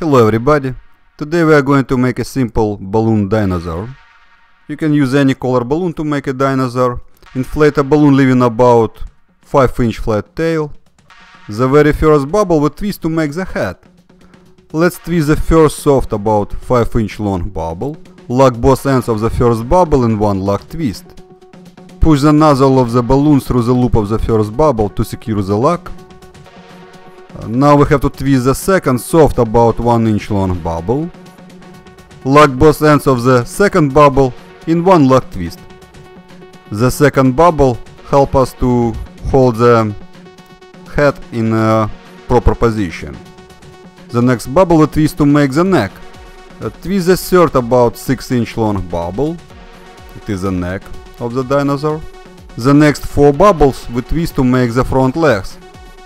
Hello everybody, today we are going to make a simple balloon dinosaur. You can use any color balloon to make a dinosaur. Inflate a balloon leaving about 5-inch flat tail. The very first bubble we twist to make the head. Let's twist the first soft about 5-inch long bubble. Lock both ends of the first bubble in one lock twist. Push the nozzle of the balloon through the loop of the first bubble to secure the lock. Now we have to twist the second soft about 1-inch long bubble. Lock both ends of the second bubble in one lock twist. The second bubble helps us to hold the head in a proper position. The next bubble we twist to make the neck. Twist the third about 6-inch long bubble. It is the neck of the dinosaur. The next 4 bubbles we twist to make the front legs.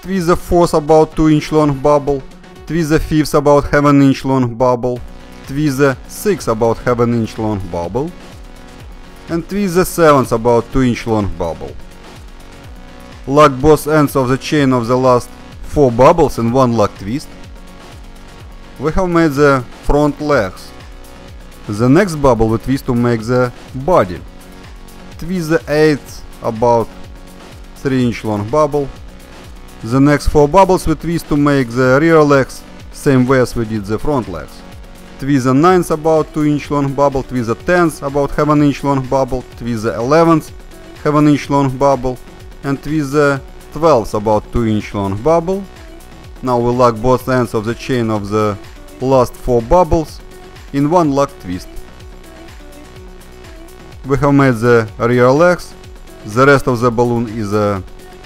Twist the 4th about 2-inch long bubble, twist the 5th about 1/2-inch long bubble, twist the 6th about 1/2-inch long bubble, and twist the 7th about 2-inch long bubble. Lock both ends of the chain of the last 4 bubbles in one lock twist. We have made the front legs. The next bubble we twist to make the body. Twist the 8th about 3-inch long bubble. The next 4 bubbles we twist to make the rear legs, same way as we did the front legs. Twist the 9th about 2-inch long bubble, twist the 10th about 1/2-inch long bubble, twist the 11th 1/2-inch long bubble, and twist the 12th about 2-inch long bubble. Now we lock both ends of the chain of the last 4 bubbles in one lock twist. We have made the rear legs. The rest of the balloon is a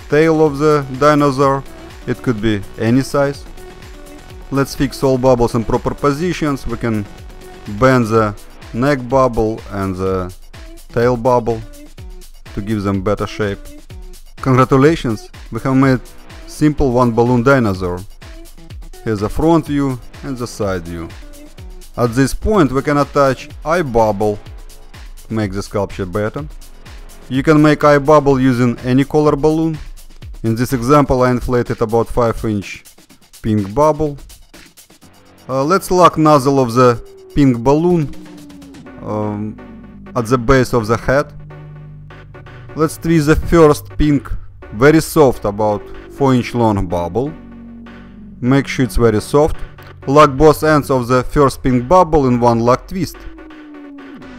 tail of the dinosaur. It could be any size. Let's fix all bubbles in proper positions. We can bend the neck bubble and the tail bubble to give them better shape. Congratulations! We have made simple one balloon dinosaur. Here's the front view and the side view. At this point we can attach eye bubble to make the sculpture better. You can make eye bubble using any color balloon. In this example I inflated about 5-inch pink bubble. Let's lock nozzle of the pink balloon at the base of the head. Let's twist the first pink, very soft, about 4-inch long bubble. Make sure it's very soft. Lock both ends of the first pink bubble in one lock twist.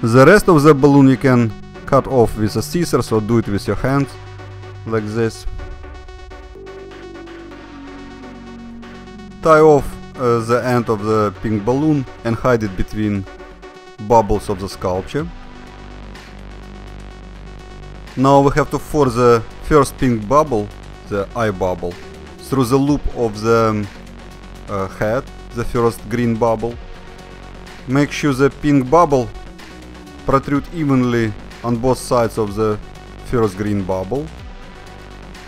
The rest of the balloon you can cut off with a scissors or do it with your hands, like this. Tie off the end of the pink balloon and hide it between bubbles of the sculpture. Now we have to force the first pink bubble, the eye bubble, through the loop of the head, the first green bubble. Make sure the pink bubble protrudes evenly on both sides of the first green bubble.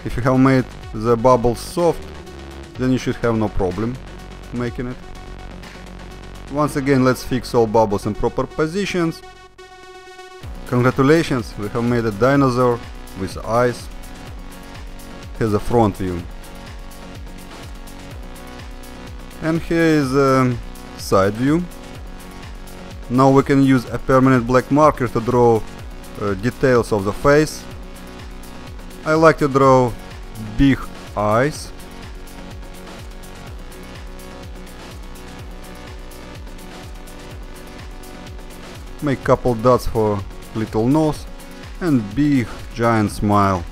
If you have made the bubble soft, then you should have no problem making it. Once again, let's fix all bubbles in proper positions. Congratulations, we have made a dinosaur with eyes. Here's a front view. And here is a side view. Now we can use a permanent black marker to draw details of the face. I like to draw big eyes. Make couple dots for little nose and big giant smile.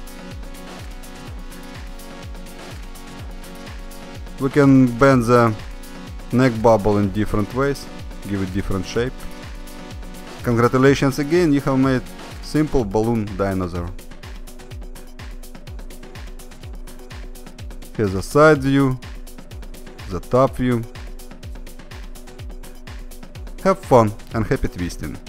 We can bend the neck bubble in different ways, give it different shape. Congratulations again, you have made simple balloon dinosaur. Here's a side view, the top view. Have fun and happy twisting!